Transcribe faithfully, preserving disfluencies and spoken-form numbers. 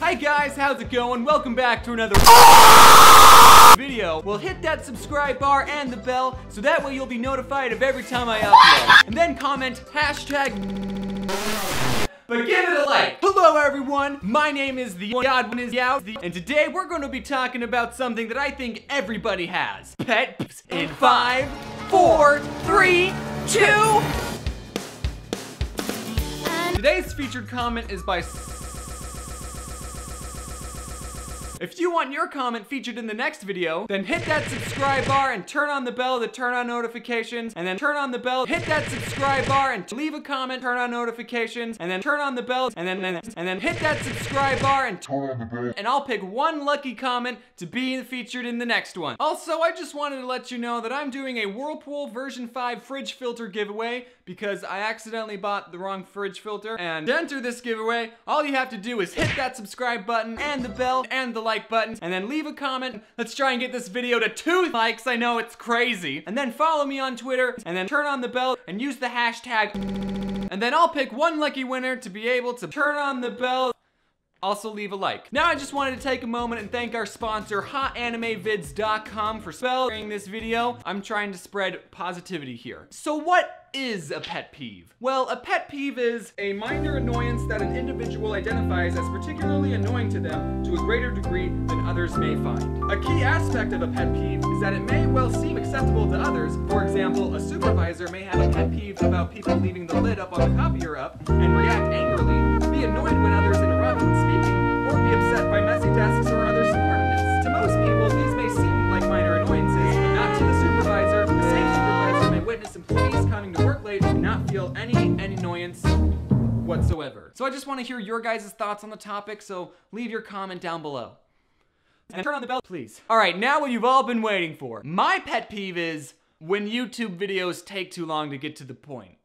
Hi guys, how's it going? Welcome back to another video. Well, hit that subscribe bar and the bell, so that way you'll be notified of every time I upload. And then comment hashtag... But give it a like. Hello everyone, my name is the Odd one is out, and today we're going to be talking about something that I think everybody has. Pets in five, four, three, two. Today's featured comment is by... If you want your comment featured in the next video, then hit that subscribe bar and turn on the bell to turn on notifications, and then turn on the bell, hit that subscribe bar and leave a comment, turn on notifications, and then turn on the bell, and then and then, and then hit that subscribe bar and turn on the bell, and I'll pick one lucky comment to be featured in the next one. Also, I just wanted to let you know that I'm doing a Whirlpool version five fridge filter giveaway because I accidentally bought the wrong fridge filter, and to enter this giveaway, all you have to do is hit that subscribe button and the bell and the like button, and then leave a comment. Let's try and get this video to two likes. I know it's crazy. And then follow me on Twitter, and then turn on the bell and use the hashtag, and then I'll pick one lucky winner to be able to turn on the bell. Also leave a like. Now I just wanted to take a moment and thank our sponsor Hot Anime Vids dot com for sponsoring this video. I'm trying to spread positivity here. So what is a pet peeve? Well, a pet peeve is a minor annoyance that an individual identifies as particularly annoying to them to a greater degree than others may find. A key aspect of a pet peeve is that it may well seem acceptable to others. For example, a supervisor may have a pet peeve about people leaving the lid up on the copier up and react angrily, be annoyed when others interrupt when speaking, or be upset by messy desks or other subordinates. To most people, these may seem like minor annoyances, but not to the supervisor. The same supervisor may witness employees coming to and not feel any, any annoyance whatsoever. So I just want to hear your guys' thoughts on the topic, so leave your comment down below. And turn on the bell, please. Alright, now what you've all been waiting for. My pet peeve is when YouTube videos take too long to get to the point.